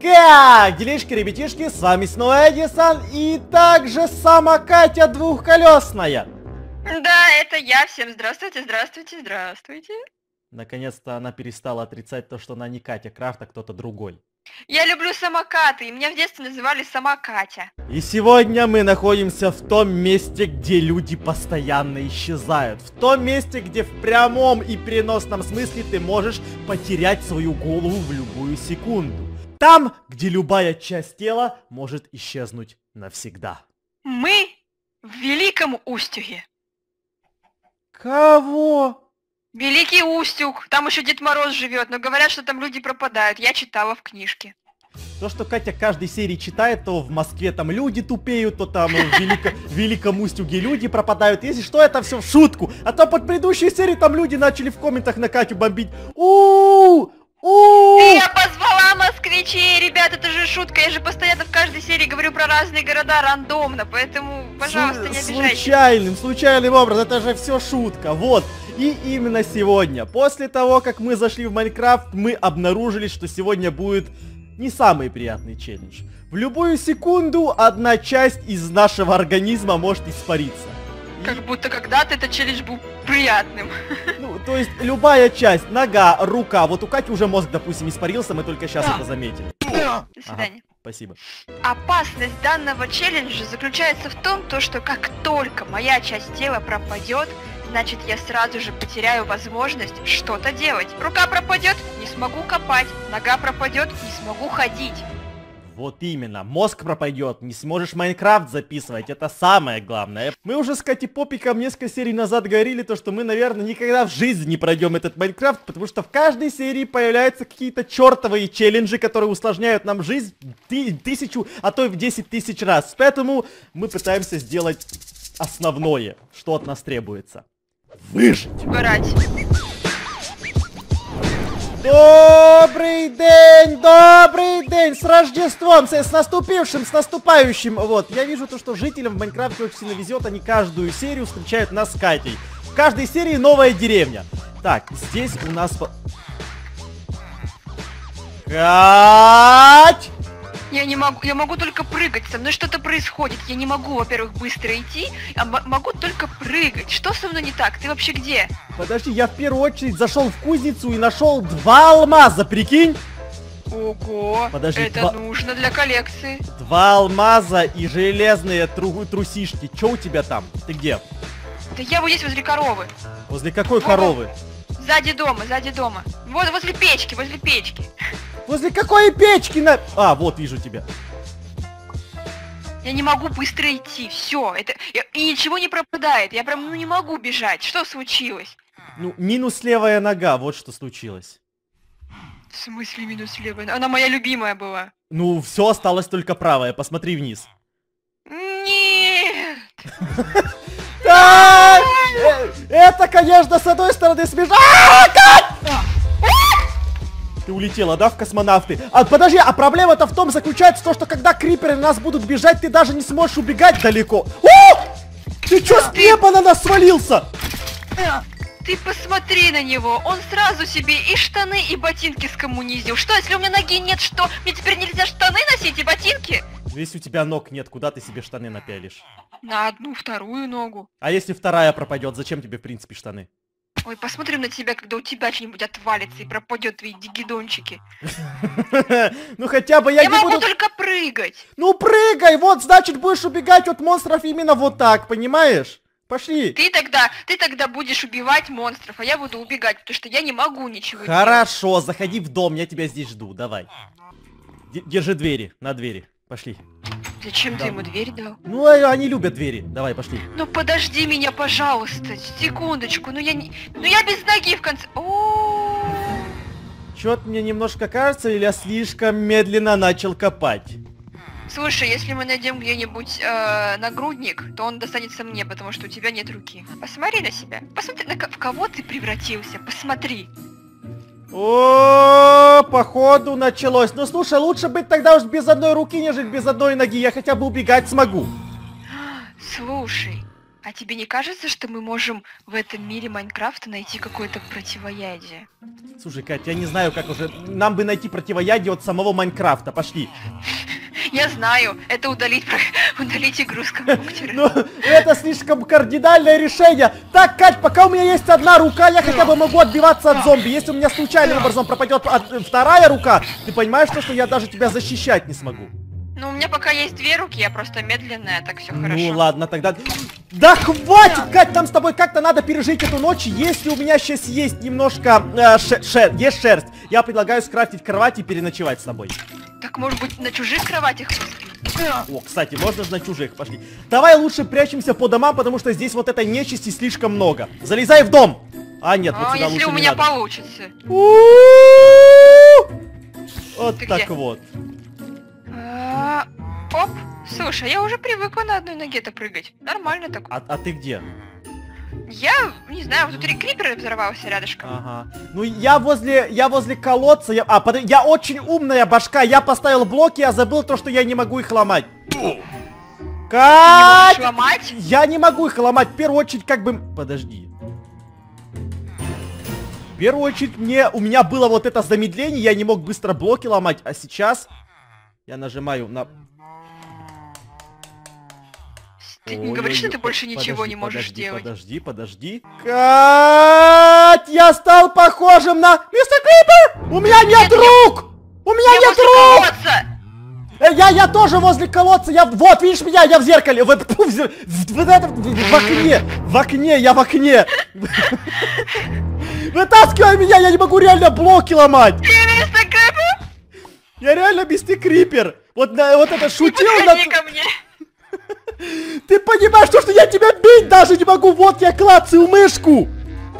Как делишки, ребятишки, с вами снова Эдисон и также сама Катя двухколесная. Да, это я. Всем здравствуйте, здравствуйте, здравствуйте. Наконец-то она перестала отрицать то, что она не Катя Крафта, а кто-то другой. Я люблю самокаты, и меня в детстве называли сама Катя. И сегодня мы находимся в том месте, где люди постоянно исчезают. В том месте, где в прямом и переносном смысле ты можешь потерять свою голову в любую секунду. Там, где любая часть тела может исчезнуть навсегда. Мы в Великом Устюге. Кого? Великий Устюг. Там еще Дед Мороз живет, но говорят, что там люди пропадают. Я читала в книжке. То, что Катя каждой серии читает, то в Москве там люди тупеют, то там в Великом Устюге люди пропадают. Если что, это все в шутку. А то под предыдущей серией там люди начали в комментах на Катю бомбить. Я позвала москвичей, ребят, это же шутка, я же постоянно в каждой серии говорю про разные города рандомно, поэтому, пожалуйста, не обижайтесь. Случайным образом, это же все шутка, вот. И именно сегодня, после того, как мы зашли в Майнкрафт, мы обнаружили, что сегодня будет не самый приятный челлендж. В любую секунду одна часть из нашего организма может испариться. Как будто когда-то этот челлендж был приятным. Ну, то есть любая часть, нога, рука, вот у Кати уже мозг, допустим, испарился, мы только сейчас это заметили. До свидания. Ага, спасибо. Опасность данного челленджа заключается в том, что как только моя часть тела пропадет, значит я сразу же потеряю возможность что-то делать. Рука пропадет, не смогу копать, нога пропадет, не смогу ходить. Вот именно, мозг пропадет, не сможешь Майнкрафт записывать, это самое главное. Мы уже с Катей Попиком несколько серий назад говорили, что мы, наверное, никогда в жизни не пройдем этот Майнкрафт, потому что в каждой серии появляются какие-то чертовые челленджи, которые усложняют нам жизнь тысячу, а то и в 10 тысяч раз. Поэтому мы пытаемся сделать основное, что от нас требуется. Выжить. Убирать. Добрый день, добрый день, с Рождеством, с наступившим, с наступающим. Вот, я вижу то, что жителям в Майнкрафте очень сильно везет, они каждую серию встречают нас с Катей. В каждой серии новая деревня. Так, здесь у нас... Кать! Я могу только прыгать, со мной что-то происходит. Я не могу, во-первых, быстро идти, а могу только прыгать. Что со мной не так? Ты вообще где? Подожди, я в первую очередь зашел в кузницу и нашел 2 алмаза, прикинь? Ого, подожди, это нужно для коллекции. 2 алмаза и железные трусишки. Че у тебя там? Ты где? Да я вот здесь возле коровы. Возле какой коровы? Сзади дома, сзади дома. Вот, возле печки, возле печки. Возле какой печки на... А, вот, вижу тебя. Я не могу быстро идти, все. Это... И ничего не пропадает, я прям не могу бежать. Что случилось? Ну, минус левая нога, вот что случилось. В смысле минус левая? Она моя любимая была. Ну, все, осталось только правая, посмотри вниз. Нет! Это, конечно, с одной стороны смешно. Ты улетела, да, в космонавты? А подожди, а проблема-то в том заключается, что когда криперы на нас будут бежать, ты даже не сможешь убегать далеко. О! Ты чё с неба на нас свалился? Ты посмотри на него, он сразу себе и штаны, и ботинки скоммунизил. Что, если у меня ноги нет, что? Мне теперь нельзя штаны носить и ботинки? Если у тебя ног нет, куда ты себе штаны напялишь? На одну, вторую ногу. А если вторая пропадет, зачем тебе, в принципе, штаны? Ой, посмотрим на тебя, когда у тебя что-нибудь отвалится и пропадет твои дигидончики. Ну хотя бы я не буду... Я могу только прыгать. Ну прыгай, вот, значит, будешь убегать от монстров именно вот так, понимаешь? Пошли. Ты тогда будешь убивать монстров, а я буду убегать, потому что я не могу ничего делать. Хорошо, заходи в дом, я тебя здесь жду, давай. Держи двери, на двери, пошли. Зачем ты ему дверь дал? Ну, они любят двери. Давай, пошли. Ну, подожди меня, пожалуйста. Секундочку. Ну, я без ноги в конце... Чё-то мне немножко кажется, или я слишком медленно начал копать? Слушай, если мы найдем где-нибудь нагрудник, то он достанется мне, потому что у тебя нет руки. Посмотри на себя. Посмотри, в кого ты превратился. Посмотри. О, походу началось. Ну слушай, лучше быть тогда уж без одной руки, нежели без одной ноги. Я хотя бы убегать смогу. Слушай, А тебе не кажется, что мы можем в этом мире Майнкрафта найти какое-то противоядие? Слушай, Катя, я не знаю, как уже... Нам бы найти противоядие от самого Майнкрафта. Пошли. Я знаю, это удалить игру с компьютера. Ну, это слишком кардинальное решение. Так, Кать, пока у меня есть одна рука, я хотя бы могу отбиваться от зомби. Если у меня случайным образом пропадет вторая рука, ты понимаешь, что я даже тебя защищать не смогу. Ну, у меня пока есть две руки, я просто медленная, так все хорошо. Ну, ладно, тогда... Да хватит, Кать, нам с тобой как-то надо пережить эту ночь. Если у меня сейчас есть немножко есть шерсть, я предлагаю скрафтить кровать и переночевать с тобой. Так, может быть, на чужих кроватях? О, кстати, можно же на чужих, пошли. Давай лучше прячемся по домам, потому что здесь вот этой нечисти слишком много. Залезай в дом! А, нет, вот сюда лучше не надо. А, если у меня получится. Вот так вот. Оп, слушай, я уже привыкла на одной ноге-то прыгать. Нормально так. А ты где? Я, не знаю, внутри крипер взорвался рядышком. Ага. Ну, я возле колодца. Я очень умная башка. Я поставил блоки, я забыл то, что я не могу их ломать. Кать! Ломать? Я не могу их ломать. В первую очередь, как бы... Подожди. В первую очередь, у меня было вот это замедление. Я не мог быстро блоки ломать. А сейчас... Я нажимаю на... Ты не говоришь, что ты больше ничего не можешь делать. Подожди. Кать, я стал похожим на... Мистер Крипер! У меня нет рук! У меня нет рук! Я тоже возле колодца. Вот, видишь меня, я в зеркале. В окне, я в окне. Вытаскивай меня, я не могу реально блоки ломать. Я реально Мистер Крипер. Вот это шутил. Ты понимаешь, что я тебя бить даже не могу? Вот я клацаю мышку.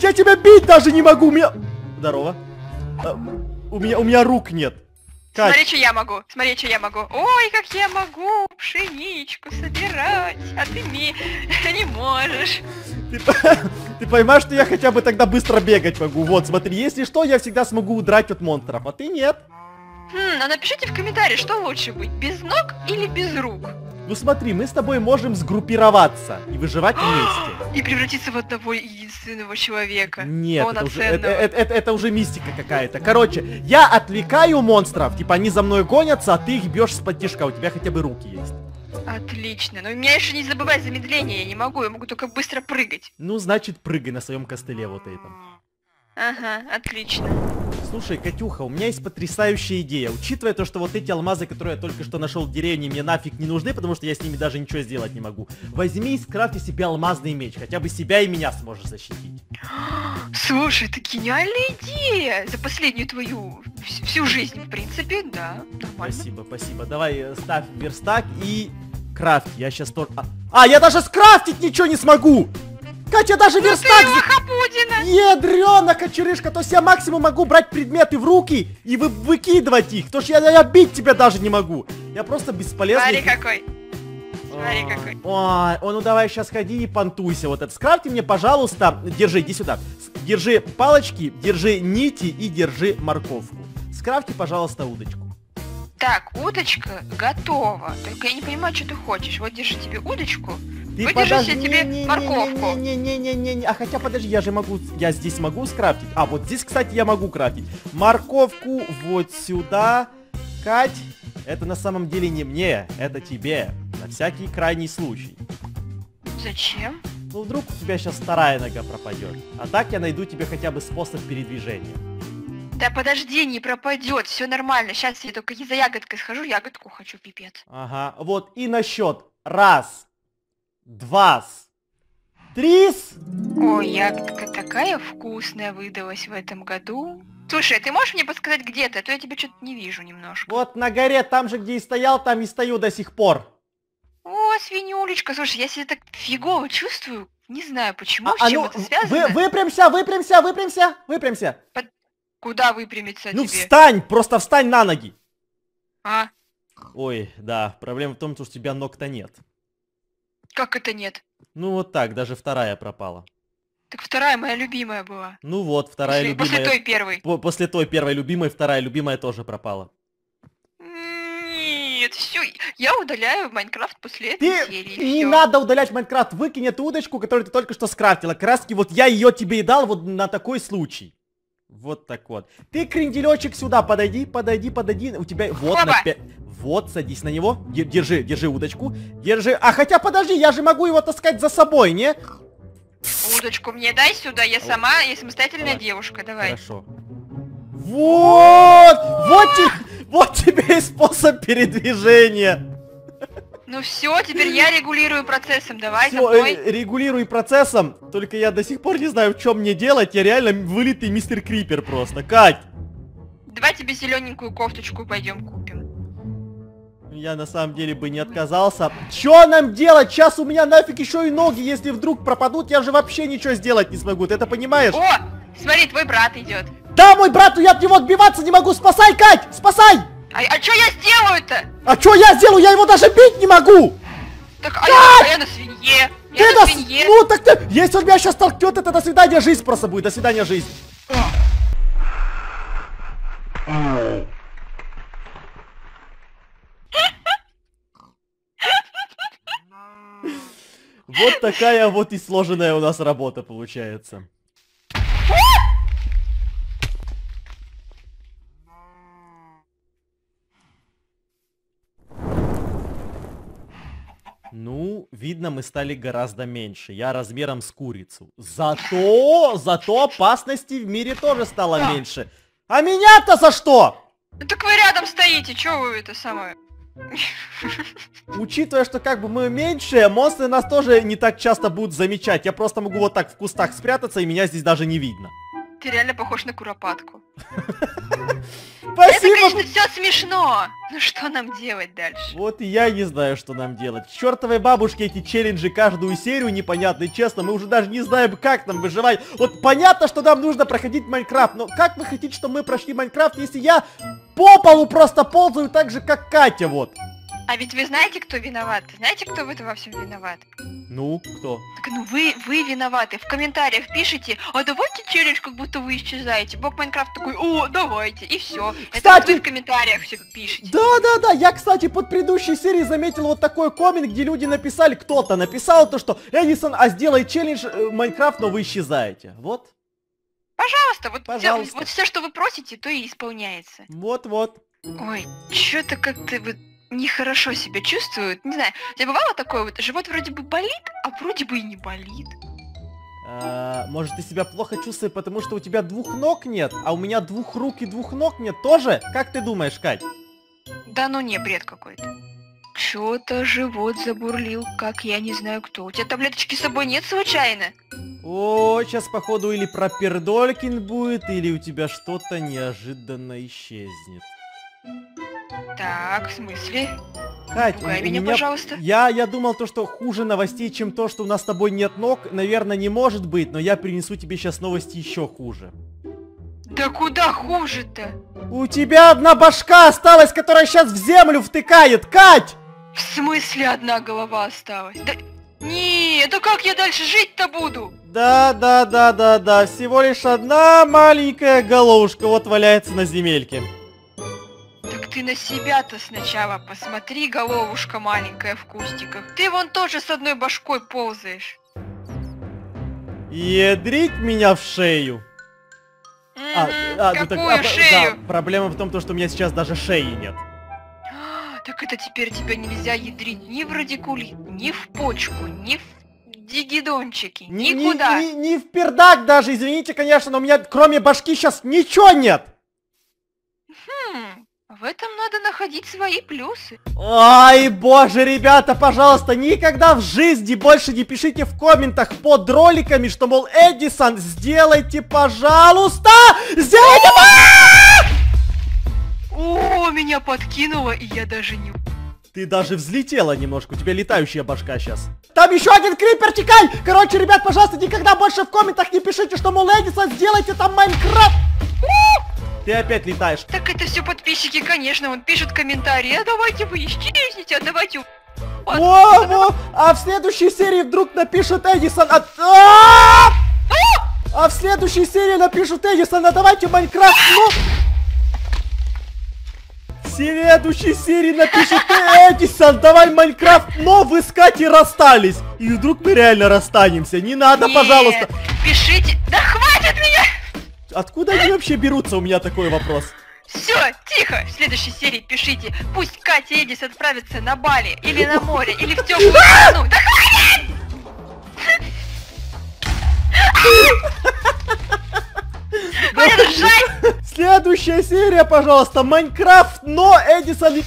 Я тебя бить даже не могу. У меня... Здорово. У меня рук нет. Кать. Смотри, что я могу. Ой, как я могу пшеничку собирать. А ты не можешь. Ты понимаешь, что я хотя бы тогда быстро бегать могу. Вот, смотри, если что, я всегда смогу удрать от монстров. А ты нет. А напишите в комментариях, что лучше быть, без ног или без рук. Ну смотри, мы с тобой можем сгруппироваться и выживать вместе. И превратиться в одного единственного человека. Нет, это уже мистика какая-то. Короче, я отвлекаю монстров. Типа они за мной гонятся, а ты их бьешь с подтишка. У тебя хотя бы руки есть. Отлично. Но у меня еще не забывай замедление. Я не могу, я могу только быстро прыгать. Ну значит прыгай на своем костыле вот этом. Ага, отлично. Слушай, Катюха, у меня есть потрясающая идея. Учитывая то, что вот эти алмазы, которые я только что нашел в деревне, мне нафиг не нужны, потому что я с ними даже ничего сделать не могу. Возьми и скрафти себе алмазный меч. Хотя бы себя и меня сможешь защитить. Слушай, это гениальная идея. За последнюю твою всю жизнь, в принципе, да. Нормально. Спасибо. Давай ставь верстак и крафт. Я сейчас тоже... я даже скрафтить ничего не смогу! Катя, даже верстак... Ядрёна кочерышка, то есть я максимум могу брать предметы в руки и выкидывать их. То что я бить тебя даже не могу. Я просто бесполезный. Смотри какой. Ой, ну давай сейчас ходи и понтуйся. Вот это скрафти мне, пожалуйста. Держи, иди сюда. Держи палочки, держи нити и держи морковку. Скрафти, пожалуйста, удочку. Так, удочка готова. Только я не понимаю, что ты хочешь. Вот держи тебе удочку. Выдержи тебе морковку. Не-не-не-не-не-не. А хотя подожди, я же могу. Я здесь могу скрафтить. А, вот здесь, кстати, я могу крафтить. Морковку вот сюда. Кать, это на самом деле не мне, это тебе. На всякий крайний случай. Зачем? Ну вдруг у тебя сейчас вторая нога пропадет. А так я найду тебе хотя бы способ передвижения. Да подожди, не пропадет, все нормально. Сейчас я только за ягодкой схожу, ягодку хочу, пипец. Ага, вот и на счет. 1, 2, 3. Ой, ягодка такая вкусная выдалась в этом году. Слушай, ты можешь мне подсказать, где ты? А то я тебя что-то не вижу немножко. Вот на горе, там же, где и стоял, там и стою до сих пор. О, свинюлечка, слушай, я себя так фигово чувствую. Не знаю, почему, с чем это связано. Выпрямься. Куда выпрямиться тебе? Ну встань, просто встань на ноги. Ой, да, проблема в том, что у тебя ног-то нет. Как это нет? Ну вот так, даже вторая пропала. Так вторая моя любимая была. Ну вот, вторая любимая. После той первой. После той первой любимой, вторая любимая тоже пропала. Нет, все, я удаляю Майнкрафт после этой серии. Не надо удалять Майнкрафт, выкинь эту удочку, которую ты только что скрафтила. Краски, вот я ее тебе и дал вот на такой случай. Вот так вот. Ты, кренделечек, сюда подойди, подойди. У тебя... Вот, вот, садись на него. Держи, удочку. Держи. А хотя подожди, я же могу его таскать за собой, не? Удочку мне дай сюда, я сама, я самостоятельная девушка, давай. Хорошо. Вот! Вот тебе и способ передвижения. Ну все, теперь я регулирую процессом, давай за мной. Регулируй процессом, только я до сих пор не знаю, в чем мне делать, я реально вылитый мистер Крипер просто, Кать. Давай тебе зелененькую кофточку пойдем купим. Я на самом деле бы не отказался. Чё нам делать? Сейчас у меня нафиг еще и ноги, если вдруг пропадут, я же вообще ничего сделать не смогу, ты это понимаешь? О, смотри, твой брат идет. Да, мой брат, я от него отбиваться не могу, спасай, Кать, спасай! А чё я сделаю-то? А чё я сделаю? Я его даже бить не могу! Так, Кать! Я на свинье, я на свинье. Ну так ты, если он меня сейчас толкнет, это до свидания жизнь просто будет, до свидания жизнь. Вот такая вот и сложенная у нас работа получается. Ну, видно, мы стали гораздо меньше. Я размером с курицу. Зато опасностей в мире тоже стало меньше. А меня-то за что? Так вы рядом стоите, чё вы это самое? Учитывая, что как бы мы меньше, монстры нас тоже не так часто будут замечать. Я просто могу вот так в кустах спрятаться, и меня здесь даже не видно. Ты реально похож на куропатку. Спасибо. Это, конечно, все смешно. Ну что нам делать дальше? Вот и я не знаю, что нам делать. Чертовой бабушке эти челленджи каждую серию непонятны, честно. Мы уже даже не знаем, как нам выживать. Вот понятно, что нам нужно проходить Майнкрафт. Но как вы хотите, чтобы мы прошли Майнкрафт, если я по полу просто ползаю так же, как Катя, вот? А ведь вы знаете, кто виноват? Знаете, кто в этом во всем виноват? Ну, кто? Так, ну вы виноваты. В комментариях пишите, а давайте челлендж, как будто вы исчезаете. Бог Майнкрафт такой, о, давайте, и все. Кстати, это вот вы в комментариях все пишите. Да-да-да, я, кстати, под предыдущей серией заметил вот такой коммент, где люди написали, кто-то написал то, что Эдисон, а сделай челлендж Майнкрафт, но вы исчезаете. Вот. Пожалуйста, вот, пожалуйста. Вот все, что вы просите, то и исполняется. Вот-вот. Ой, что-то как-то вы... нехорошо себя чувствуют. Не знаю, у тебя бывало такое вот, живот вроде бы болит, а вроде бы и не болит. Может, ты себя плохо чувствуешь, потому что у тебя двух ног нет, а у меня двух рук и двух ног нет тоже? Как ты думаешь, Кать? Да ну не, бред какой-то. Чё-то живот забурлил, как я не знаю кто. У тебя таблеточки с собой нет случайно? О, сейчас, походу, или пропердолькин будет, или у тебя что-то неожиданно исчезнет. Так, в смысле? Кать, меня, пожалуйста. Я думал, то, что хуже новостей, чем то, что у нас с тобой нет ног, наверное, не может быть, но я принесу тебе сейчас новости еще хуже. Да куда хуже-то? У тебя одна башка осталась, которая сейчас в землю втыкает, Кать! В смысле одна голова осталась? Да... Не, да как я дальше жить-то буду? Да, всего лишь одна маленькая головушка вот валяется на земельке. Ты на себя-то сначала посмотри, головушка маленькая в кустиках. Ты вон тоже с одной башкой ползаешь. Ядрить меня в шею. Какую шею? Да, проблема в том, что у меня сейчас даже шеи нет. Так это теперь тебя нельзя ядрить ни в радикулит, ни в почку, ни в дигидончики, никуда. Ни в пердак даже, извините, конечно, но у меня кроме башки сейчас ничего нет. В этом надо находить свои плюсы. Ай, боже, ребята, пожалуйста, никогда в жизни больше не пишите в комментах под роликами, что, мол, Эдисон, сделайте, пожалуйста, сделайте... О, меня подкинуло, и я даже не... Ты даже взлетела немножко, у тебя летающая башка сейчас. Там еще один крипер, текай! Короче, ребят, пожалуйста, никогда больше в комментах не пишите, что, мол, Эдисон, сделайте там Майнкрафт. Ты опять летаешь. Так это все подписчики, конечно, он пишет комментарии. А давайте вы исчезните, а давайте... Во-во! А в следующей серии вдруг напишет Эдисон... А в следующей серии напишут Эдисон, а давайте Майнкрафт... следующей серии напишет: Эдисон, давай Майнкрафт, но вы с Катей расстались. И вдруг мы реально расстанемся. Не надо, нет, пожалуйста. Пишите. Да хватит меня! Откуда они вообще берутся, у меня такой вопрос. Все, тихо. В следующей серии пишите: пусть Катя и Эдис отправятся на Бали, или на море, или в теплую страну. Да хватит! Следующая серия, пожалуйста, Майнкрафт, но Эдисон...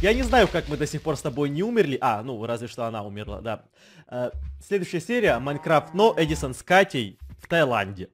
Я не знаю, как мы до сих пор с тобой не умерли. А, ну, разве что она умерла, да. Следующая серия, Майнкрафт, но Эдисон с Катей в Таиланде.